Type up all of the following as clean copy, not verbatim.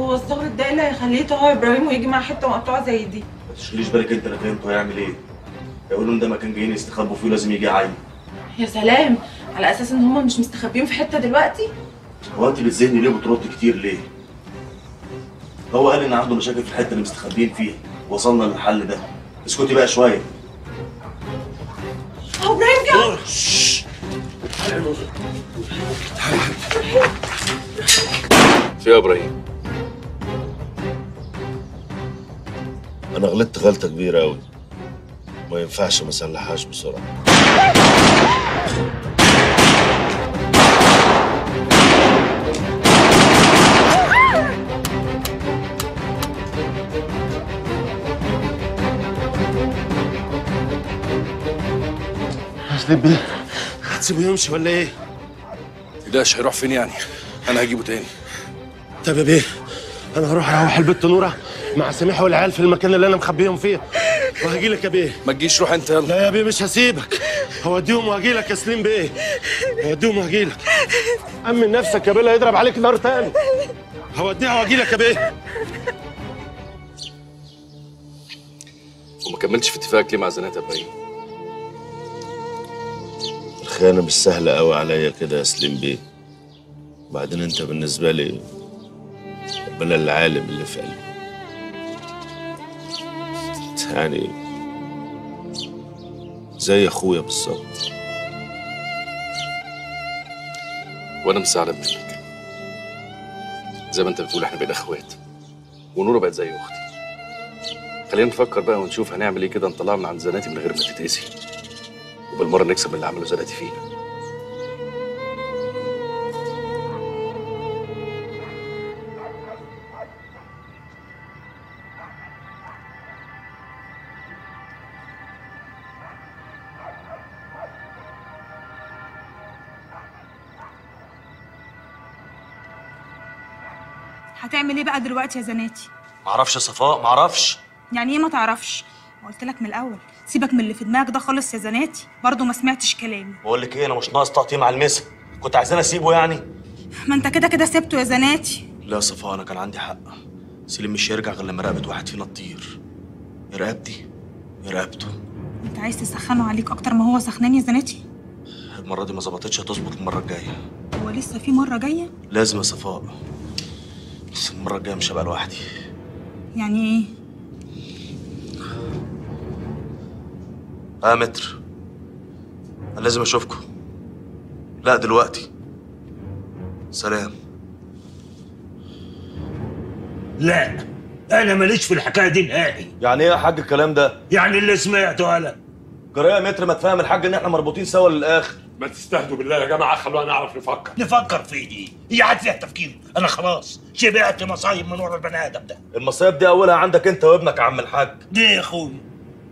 هو الصغر ده اللي هيخليه يطهر ابراهيم ويجي مع حته مقطوعه زي دي. ما تشغليش بالك انت، انا فهمته هيعمل ايه. هيقولوا ان ده مكان جايين يستخبوا فيه لازم يجي عايم. يا سلام، على اساس ان هم مش مستخبيين في حته دلوقتي؟ هو انت بتزني ليه وبترد كتير ليه؟ هو قال ان عنده مشاكل في الحته اللي مستخبيين فيها، وصلنا للحل ده. اسكتي بقى شويه. هو ابراهيم جه. في يا ابراهيم؟ انا غلطت غلطه كبيره قوي، ما ينفعش ما اصلحهاش بسرعه. هسيب بيه؟ هتسيبه يمشي ولا ايه؟ متقلقش، هيروح فين يعني؟ انا هجيبه تاني. طب يا بيه، انا هروح اروح البيت نوره مع سميحه والعيال في المكان اللي انا مخبيهم فيه، وهجي لك يا بيه. ما تجيش، روح انت يلا. لا يا بيه مش هسيبك، هوديهم وهجي لك يا سليم بيه، هوديهم وهجي لك. امن نفسك يا بيه، هيضرب عليك نار تاني. هوديها وهجي لك يا بيه. وما كملتش في اتفاقك ليه مع زناتي يا ابراهيم؟ الخيانه مش سهله قوي عليا كده يا سليم بيه. بعدين انت بالنسبه لي ربنا العالم اللي في قلبي. يعني زي اخويا بالظبط. وانا مساعدة منك. زي ما انت بتقول احنا بين اخوات، ونوره بقت زي اختي. خلينا نفكر بقى ونشوف هنعمل ايه كده نطلعها من عند زناتي من غير ما تتأذي، وبالمره نكسب اللي عمله زناتي فينا. هتعمل ايه بقى دلوقتي يا زناتي؟ معرفش يا صفاء، معرفش. يعني ايه ما تعرفش؟ ما قلت لك من الاول سيبك من اللي في دماغك ده خالص يا زناتي، برضه ما سمعتش كلامي. بقول لك ايه، انا مش ناقص تعطيه مع المسا. كنت عايزاني اسيبه يعني؟ ما انت كده كده سبته يا زناتي. لا يا صفاء، انا كان عندي حق. سليم مش هيرجع غير لما رقبه واحد فينا تطير. رقبتي رقبته. انت عايز تسخنه عليك اكتر ما هو سخنان يا زناتي؟ المره دي ما ظبطتش، هتظبط المره الجايه. هو لسه في مره جايه؟ لازم يا صفاء، بس المرة الجاية مش هبقى لوحدي. يعني ايه؟ متر، أنا لازم أشوفكم. لا دلوقتي. سلام. لا، أنا ماليش في الحكاية دي نهائي. يعني إيه يا حاج الكلام ده؟ يعني اللي سمعته أنا. جراية يا متر ما تفهم الحاج إن إحنا مربوطين سوا للآخر. ما تستهدوا بالله يا جماعه، خلونا نعرف نفكر. نفكر في دي هي قاعد فيها تفكير. انا خلاص شبعت مصايب من ورا البني ادم ده. المصايب دي اولها عندك انت وابنك يا عم الحاج. ليه يا اخويا؟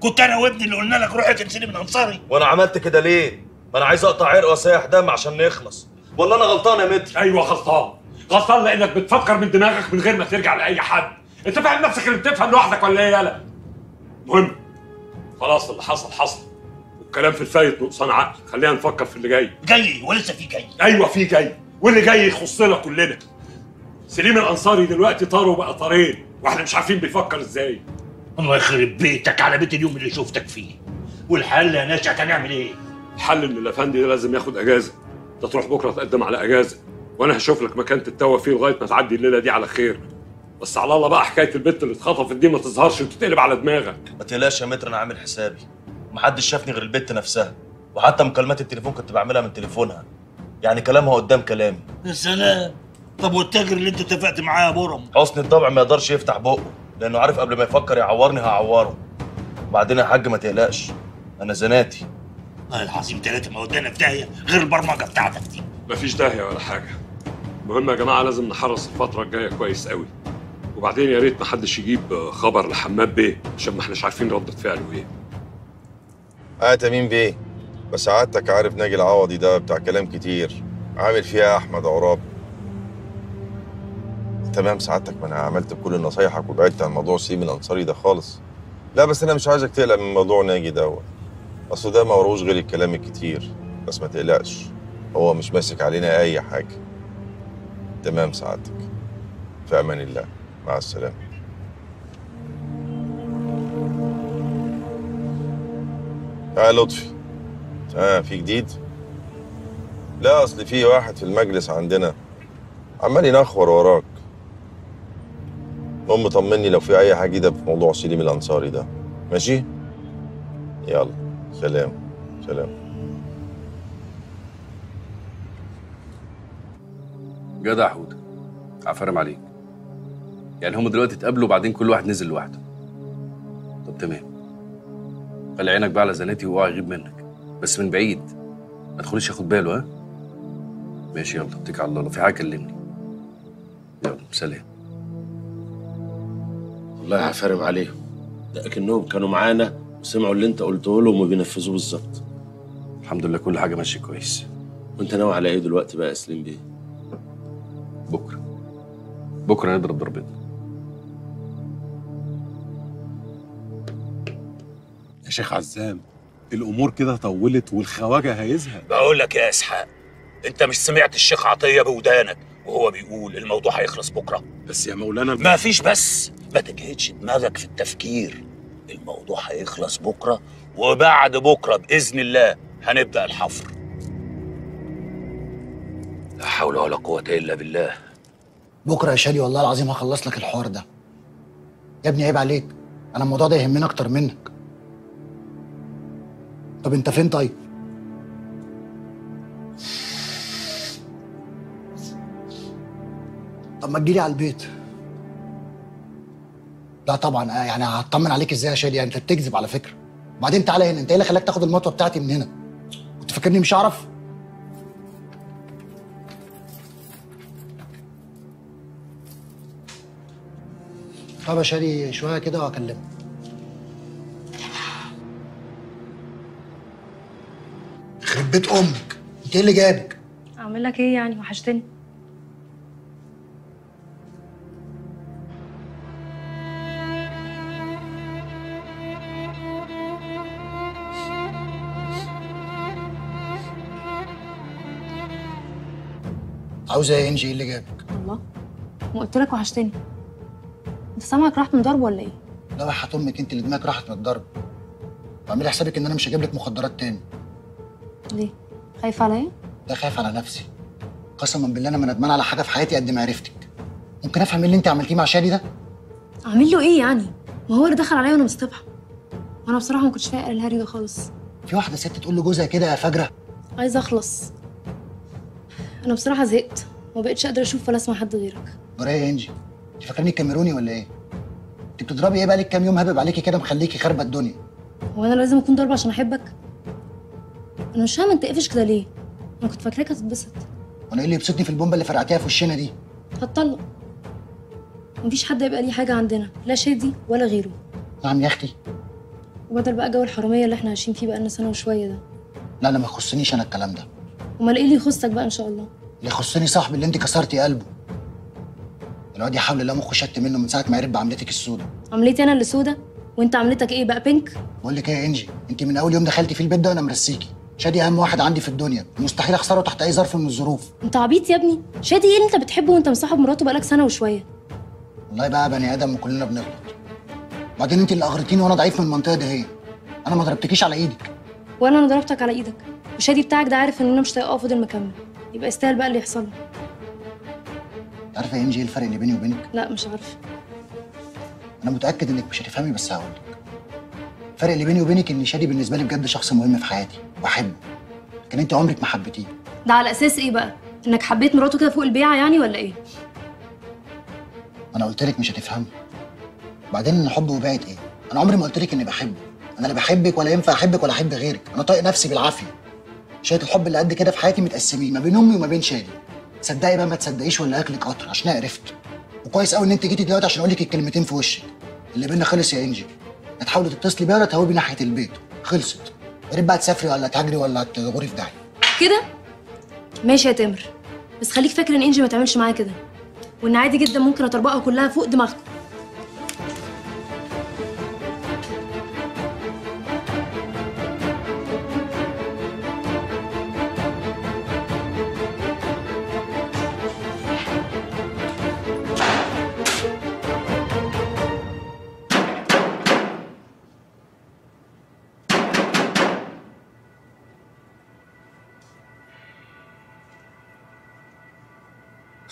كنت انا وابني اللي قلنا لك روح تنسيني من انصاري؟ وانا عملت كده ليه؟ ما انا عايز اقطع عرق واسيح دم عشان نخلص. ولا انا غلطان يا متر؟ ايوه غلطان، غلطان لانك بتفكر من دماغك من غير ما ترجع لاي حد. انت فاهم نفسك اللي بتفهم لوحدك ولا ايه يالا؟ المهم خلاص، اللي حصل حصل، كلام في الفايت نقصان عقل. خلينا نفكر في اللي جاي. جاي ولسه في جاي. ايوه في جاي، واللي جاي يخصنا كلنا. سليم الانصاري دلوقتي طار وبقى طارين، واحنا مش عارفين بيفكر ازاي. الله يخرب بيتك على بيت اليوم اللي شفتك فيه. والحل يا نشأت هنعمل ايه؟ الحل ان الافندي ده لازم ياخد اجازه. انت تروح بكره تقدم على اجازه، وانا هشوف لك مكان تتوه فيه لغايه ما تعدي الليله دي على خير. بس على الله بقى، حكايه البت اللي اتخطفت دي ما تظهرش وتتقلب على دماغك. ما تقلقش يا متر، انا عامل حسابي. محدش شافني غير البت نفسها، وحتى مكالمات التليفون كنت بعملها من تليفونها. يعني كلامها قدام كلامي. يا سلام. طب والتاجر اللي انت اتفقت معاه يا برم؟ حسن الطبع ما يقدرش يفتح بقه، لانه عارف قبل ما يفكر يعورني هعوره. وبعدين يا حاج ما تقلقش، انا زناتي. والله العظيم ثلاثه ما ودانا في داهيه غير البرمجه بتاعتك دي. مفيش داهيه ولا حاجه. المهم يا جماعه لازم نحرص الفتره الجايه كويس قوي. وبعدين يا ريت محدش يجيب خبر لحماد بيه، عشان ما احناش عارفين رده فعله ايه. تميم بيه، بس عادتك عارف ناجي العوضي ده بتاع كلام كتير، عامل فيها احمد عرابي. تمام سعادتك، ما انا عملت بكل نصايحك وبعدت عن موضوع سليم الانصاري ده خالص. لا بس انا مش عايزك تقلق من موضوع ناجي دوت، اصل ده ما وروش غير الكلام الكتير. بس ما تقلقش، هو مش ماسك علينا اي حاجه. تمام سعادتك. في أمان الله، مع السلامة. يا لطفي، في جديد؟ لا أصل في واحد في المجلس عندنا عمال ينخور وراك. المهم طمني لو في أي حاجة جديدة في موضوع سليم الأنصاري ده، ماشي؟ يلا سلام سلام. جدع حوده، عفرم عليك. يعني هم دلوقتي اتقابلوا وبعدين كل واحد نزل لوحده. طب تمام، خلي عينك بقى على زناتي واوعى يغيب منك، بس من بعيد ما تخليش ياخد باله. ها ماشي، يلا اتكل على الله، لو في حاجه كلمني. يلا سلام. والله عفرم عليهم، لكنهم كانوا معانا وسمعوا اللي انت قلته لهم وبينفذوه بالظبط. الحمد لله كل حاجه ماشيه كويس. وانت ناوي على ايه دلوقتي بقى يا سليم بيه؟ بكره بكره نضرب ضربتنا. يا شيخ عزام الامور كده طولت والخواجه هيزهق. بقول لك يا اسحاق، انت مش سمعت الشيخ عطيه بودانك وهو بيقول الموضوع هيخلص بكره؟ بس يا مولانا ما فيش، بس ما تجهدش دماغك في التفكير، الموضوع هيخلص بكره، وبعد بكره باذن الله هنبدا الحفر. لا حول ولا قوه الا بالله. بكره يا شادي والله العظيم هخلص لك الحوار ده. يا ابني عيب عليك، انا الموضوع ده يهمني اكتر منك. طب انت فين طيب؟ طب ما تجيلي على البيت. لا طبعا، يعني هطمن عليك ازاي يا شادي؟ يعني انت بتكذب على فكره. وبعدين تعالى هنا، انت ايه اللي خلاك تاخد المطوه بتاعتي من هنا؟ كنت فاكرني مش هعرف؟ طب يا شادي شويه كده واكلمك. يخرب بيت امك، انت ايه اللي جابك؟ اعمل لك ايه يعني، وحشتني. عاوزه ايه انجي؟ ايه اللي جابك؟ الله، ما قلت لك وحشتني. انت سامعك راحت من ضرب ولا ايه؟ لا وحياة امك انت اللي دماغك راحت من الضرب. واعملي حسابك ان انا مش هجيب لك مخدرات تاني. ليه؟ خايفه عليا؟ لا خايف على نفسي. قسما بالله انا ما ندمان على حاجه في حياتي قد ما عرفتك. ممكن افهم اللي انت عملتيه مع شادي ده؟ اعمل له ايه يعني؟ ما هو اللي دخل عليا وانا مصطبحه. وانا بصراحه ما كنتش فايقه الهري ده خالص. في واحده ست تقول لجوزها كده يا فجره؟ عايزه اخلص. أنا بصراحة زهقت، ما بقتش قادرة أشوف ولا أسمع حد غيرك. براية يا إنجي، أنت فاكراني كاميروني ولا إيه؟ أنت بتضربي إيه بقالك كام يوم هبب عليكي كده مخليكي خاربة الدنيا؟ هو أنا لازم أكون ضاربة عشان أحبك؟ أنا مش فاهمة أنت قافش كده ليه؟ أنا كنت فاكراك هتتبسط. وأنا إيه اللي يبسطني في البومبة اللي فرقعتيها في وشنا دي؟ هتطلق. مفيش حد هيبقى ليه حاجة عندنا، لا شادي ولا غيره. نعم يا أختي؟ وبدل بقى جو الحرامية اللي إحنا عايشين فيه بقالنا سنة وشوية ده. لا أنا ما يخصنيش أنا الكلام ده. امال ايه اللي يخصك بقى ان شاء الله؟ اللي يخصني صاحبي اللي انت كسرتي قلبه. الواد يا حول الله مخه شت منه من ساعه ما عرف بعملتك السودا. عملتي انا اللي سودا؟ وانت عملتك ايه بقى بينك؟ بقول لك ايه يا انجي، انت من اول يوم دخلتي في البيت ده وانا مرسيكي. شادي اهم واحد عندي في الدنيا، مستحيل اخسره تحت اي ظرف من الظروف. انت عبيط يا ابني، شادي ايه اللي انت بتحبه وانت مصاحب مراته بقالك سنه وشويه؟ والله بقى بني ادم وكلنا بنغلط. وبعدين انت اللي اغرتيني وانا ضعيف من المنطقه دي. هي انا ما ضربتكيش على ايدك ولا انا ضربتك على ايدك. وشادي بتاعك ده عارف ان انا مش طايقاه وفضل مكمل، يبقى يستاهل بقى اللي يحصل له. عارفه يا انجي ايه الفرق اللي بيني وبينك؟ لا مش عارفه. انا متاكد انك مش هتفهمي بس هقول لك. الفرق اللي بيني وبينك ان شادي بالنسبه لي بجد شخص مهم في حياتي واحبه، لكن انت عمرك ما حبيتيه. ده على اساس ايه بقى؟ انك حبيت مراته كده فوق البيعه يعني ولا ايه؟ انا قلت لك مش هتفهمي. وبعدين ان حب وباعت ايه؟ انا عمري ما قلت لك اني بحبه. انا لا بحبك ولا ينفع احبك ولا احب غيرك. انا طايق نفسي بالعافيه. شوية الحب اللي قد كده في حياتي متقسمين ما بين امي وما بين شادي. تصدقي بقى ما تصدقيش ولا اكلك قطر عشان عرفت. وكويس قوي ان انت جيتي دلوقتي عشان اقول لك الكلمتين في وشك. اللي بينا خلص يا انجي. هتحاولي تتصلي بيا ولا تهوبي ناحيه البيت؟ خلصت. يا ريت بقى تسافري ولا تهاجري ولا تغوري في داهيه. كده؟ ماشي يا تامر، بس خليك فاكر ان انجي ما تعملش معايا كده. وان عادي جدا ممكن اطربقها كلها فوق دماغكم.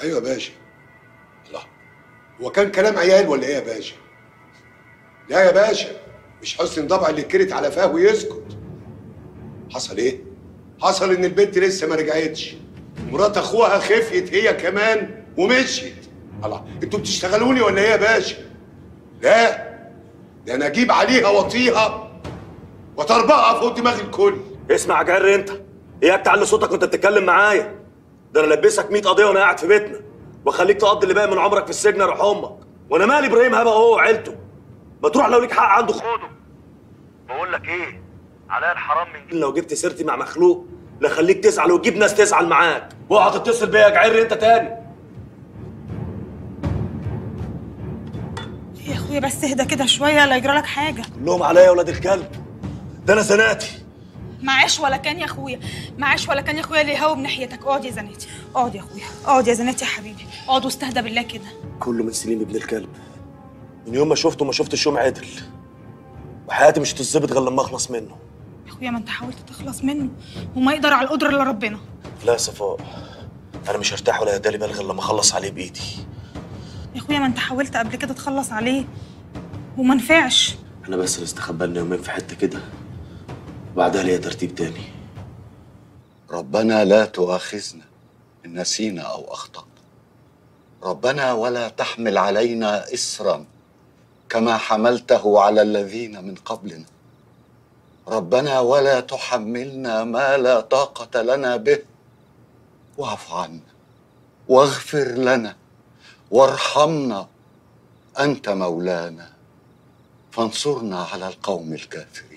ايوه يا باشا. الله، هو كان كلام عيال ولا ايه يا باشا؟ لا يا باشا، مش حسن ضبع اللي اتكرت على فاه ويسكت. حصل ايه؟ حصل ان البنت لسه ما رجعتش، مرات اخوها خفيت هي كمان ومشيت. الله، انتوا بتشتغلوني ولا ايه يا باشا؟ لا، ده انا اجيب عليها واطيها وتربقها فوق دماغ الكل. اسمع جر، انت ايه بتعلي صوتك وانت بتتكلم معايا؟ ده انا لبسك 100 قضيه وانا قاعد في بيتنا، واخليك تقضي اللي باقي من عمرك في السجن اروح امك. وانا مالي ابراهيم هبه هو وعيلته، ما تروح لو ليك حق عنده خده. بقول لك ايه، عليا الحرام من جيل لو جبت سيرتي مع مخلوق لا خليك تزعل وتجيب ناس تزعل معاك. اوعى تتصل بيا يا جعر انت تاني. يا اخويا بس اهدى كده شويه لا يجرى لك حاجه. كلهم عليا يا ولاد الكلب، ده انا زناتي. معاش ولا كان يا اخويا، معاش ولا كان يا اخويا اللي يهاوب ناحيتك. اقعد يا زناتي، اقعد يا اخويا، اقعد يا زناتي يا حبيبي، اقعد واستهدى بالله كده. كله من سليم ابن الكلب، من يوم ما شفته ما شفتش يوم عدل، وحياتي مش هتتظبط غير لما اخلص منه. يا اخويا ما انت حاولت تخلص منه وما يقدر على القدره الا ربنا. لا يا صفاء، انا مش هرتاح ولا هدالي بال غير لما اخلص عليه بايدي. يا اخويا ما انت حاولت قبل كده تخلص عليه وما نفعش. انا بس اللي استخبى لنا يومين في حته كده، وبعدها ليا ترتيب تاني. ربنا لا تؤاخذنا ان نسينا او اخطانا. ربنا ولا تحمل علينا اصرا كما حملته على الذين من قبلنا. ربنا ولا تحملنا ما لا طاقه لنا به، واعف عنا واغفر لنا وارحمنا، أنت مولانا فانصرنا على القوم الكافرين.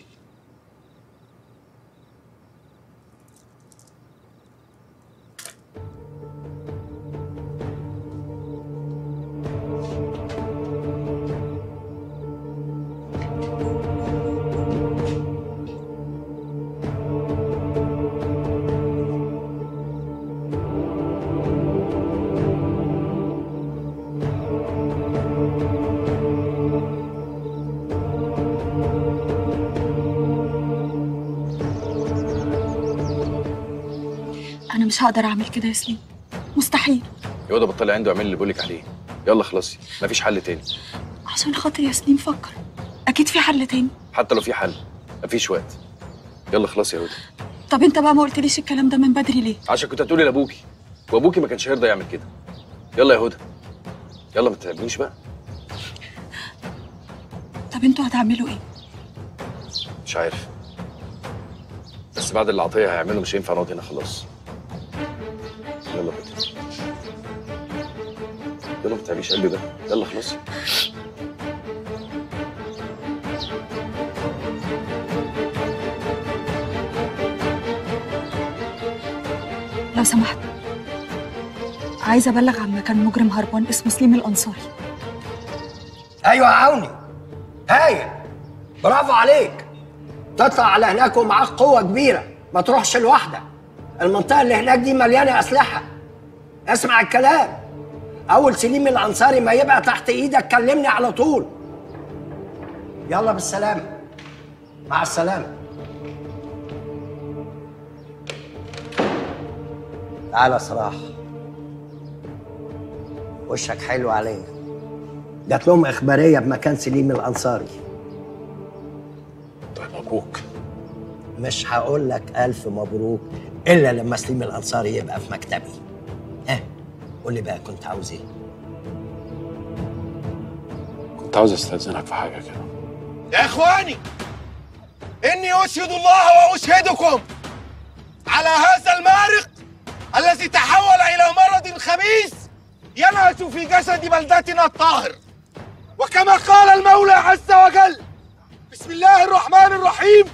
مش هقدر اعمل كده يا سليم، مستحيل. يا واد بطلي عنده واعملي اللي بقولك عليه، يلا خلصي، مفيش حل تاني. عشان خاطر يا سليم فكر، اكيد في حل تاني. حتى لو في حل مفيش وقت، يلا خلصي يا واد. طب انت بقى ما قلتليش الكلام ده من بدري ليه؟ عشان كنت هتقولي لابوكي، وابوكي ما كانش هيرضى يعمل كده. يلا يا هدى، يلا ما تتعبنيش بقى. طب انتوا هتعملوا ايه؟ مش عارف، بس بعد اللي عطيه هيعمله مش هينفع نقعد هنا خلاص. يلا بطل، يلا ما تتعبيش قلبي بقى، يلا خلاص. لو سمحت، عايزه ابلغ عن مكان مجرم هربان اسمه سليم الانصاري. ايوه يا عوني، هايل، برافو عليك. تطلع على هناك ومعاك قوه كبيره، ما تروحش لوحدك. المنطقة اللي هناك دي مليانة أسلحة. اسمع الكلام، أول سليم الأنصاري ما يبقى تحت إيدك كلمني على طول. يلا بالسلامة، مع السلامة. تعالى صراحة، وشك حلو علينا. جات لهم إخبارية بمكان سليم الأنصاري. طيب مبروك. مش هقول لك ألف مبروك إلا لما سليم الأنصاري يبقى في مكتبي. قول لي بقى كنت عاوز إيه؟ كنت عاوز أستأذنك في حاجة كده. يا إخواني، إني أشهد الله وأشهدكم على هذا المارق الذي تحول إلى مرض خبيث ينهش في جسد بلدتنا الطاهر. وكما قال المولى عز وجل: بسم الله الرحمن الرحيم،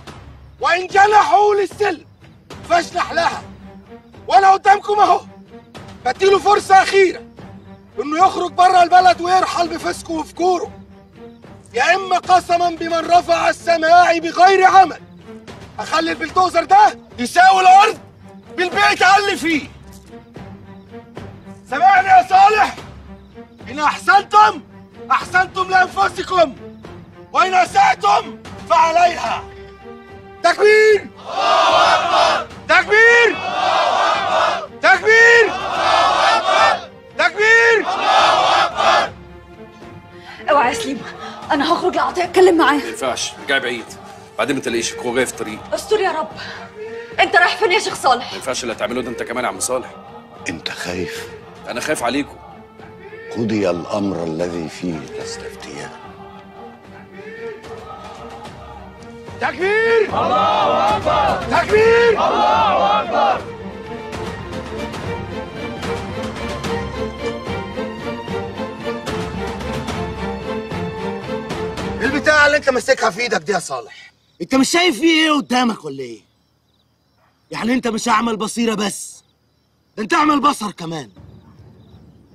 وإن جنحوا للسلم فاجنح لها. وانا قدامكم اهو، بديله فرصه اخيره انه يخرج بره البلد ويرحل بفسقه وفجوره. يا اما قسما بمن رفع السماع بغير عمل اخلي البلدوزر ده يساوي الارض بالبيت اللي فيه. سمعني يا صالح، ان احسنتم احسنتم لانفسكم، وان اساتم فعليها. تكبير! الله أكبر! تكبير! الله أكبر! تكبير! الله أكبر! التكبير! الله أكبر! اوعى يا سليم، أنا هخرج لأعطيه أتكلم معاه. ما ينفعش، رجعي بعيد، بعدين ما تلاقيش الكوخ جاي في الطريق. استر يا رب. أنت رايح فين يا شيخ صالح؟ ما ينفعش اللي هتعمله ده أنت كمان يا عم صالح. أنت خايف؟ أنا خايف عليكم. قضي الأمر الذي فيه تستفتيان. تكبير! الله أكبر! تكبير! الله أكبر! البتاعة اللي انت ماسكها في ايدك دي يا صالح، انت مش شايف فيه ايه قدامك ولا ايه؟ يعني انت مش هعمل بصيرة بس، ده انت اعمل بصر كمان.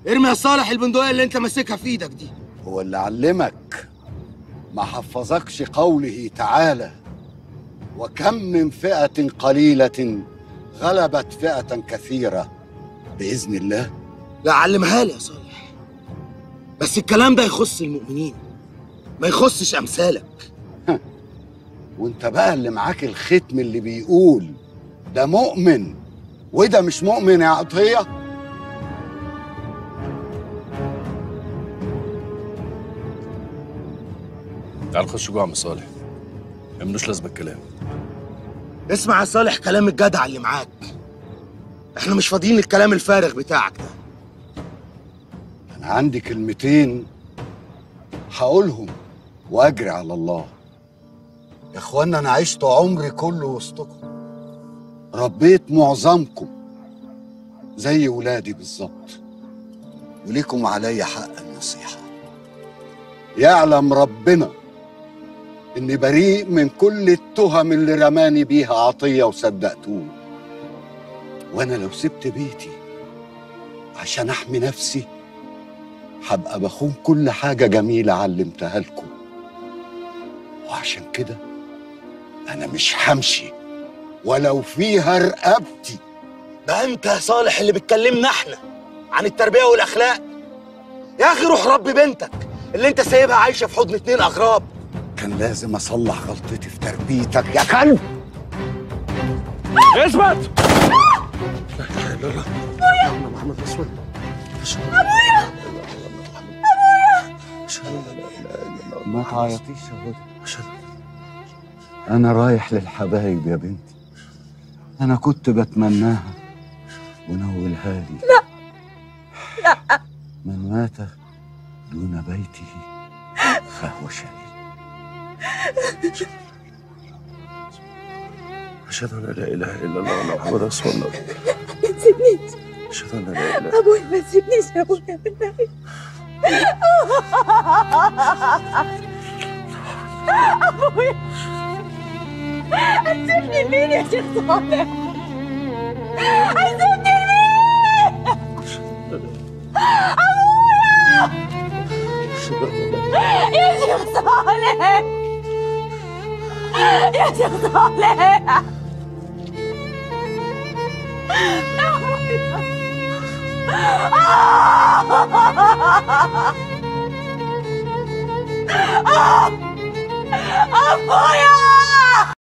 ارمي يا صالح البندقية اللي انت ماسكها في ايدك دي. هو اللي علمك ما حفظكش قوله تعالى: وكم من فئة قليلة غلبت فئة كثيرة بإذن الله. لا علمها لي يا صالح، بس الكلام ده يخص المؤمنين، ما يخصش امثالك. وانت بقى اللي معاك الختم اللي بيقول ده مؤمن وده مش مؤمن يا عطيه. تعال خش جوه يا عم صالح، ملوش لازمه الكلام. اسمع يا صالح كلام الجدع اللي معاك، احنا مش فاضيين للكلام الفارغ بتاعك ده. انا عندي كلمتين هقولهم واجري على الله. يا اخوانا، انا عشت عمري كله وسطكم، ربيت معظمكم زي ولادي بالظبط، وليكم علي حق النصيحه. يعلم ربنا اني بريء من كل التهم اللي رماني بيها عطيه وصدقتوه، وانا لو سبت بيتي عشان احمي نفسي هبقى بخون كل حاجة جميلة علمتها لكم، وعشان كده أنا مش همشي ولو فيها رقبتي. ده أنت يا صالح اللي بتكلمنا إحنا عن التربية والأخلاق. يا أخي روح ربي بنتك اللي أنت سايبها عايشة في حضن 2 أغراب. كان لازم أصلح غلطتي في تربيتك يا كلب. اثبت! لا إله إلا الله. أبويا! محمد رسول الله. أبويا! ما تعيطيش يا هدى، أنا رايح للحبايب يا بنتي، أنا كنت بتمناها ونولها لي. لا لا، من مات دون بيته فهو شهيد. أشهد أن لا إله إلا الله وأن محمدا رسول الله. ما تسيبنيش. أشهد أن لا إله. أبويا ما تسيبنيش يا أبويا بالله. أبويا هتسيبني لمين يا شيخ صالح؟ هتسيبني لمين؟ أبويا يا شيخ صالح، يا شيخ صالح. Oh! Oh! Oh!